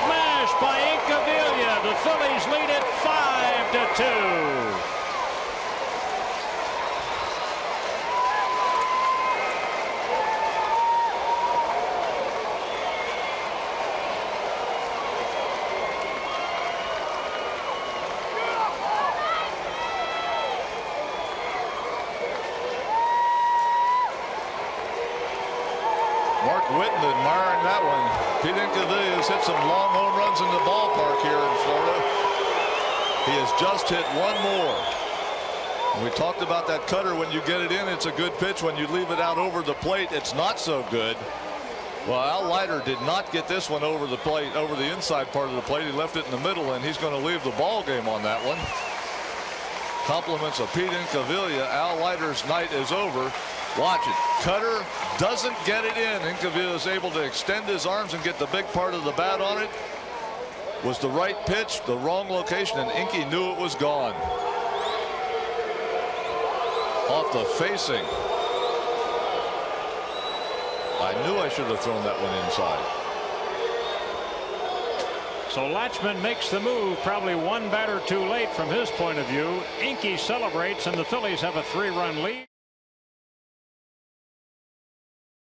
smash by Incaviglia. The Phillies lead it 5-2. Mark Whitten admiring that one. Pete Incaviglia has hit some long home runs in the ballpark here in Florida. He has just hit one more. And we talked about that cutter. When you get it in, it's a good pitch. When you leave it out over the plate, it's not so good. Well, Al Leiter did not get this one over the plate, over the inside part of the plate. He left it in the middle, and he's going to leave the ball game on that one. Compliments of Pete Incaviglia. Al Leiter's night is over. Watch it. Cutter doesn't get it in. Incaviglia is able to extend his arms and get the big part of the bat on it. Was the right pitch, the wrong location, and Inky knew it was gone. Off the facing. I knew I should have thrown that one inside. So Latchman makes the move, probably one batter too late from his point of view. Inky celebrates, and the Phillies have a 3-run lead.